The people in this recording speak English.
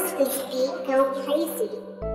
This is Be Go Crazy.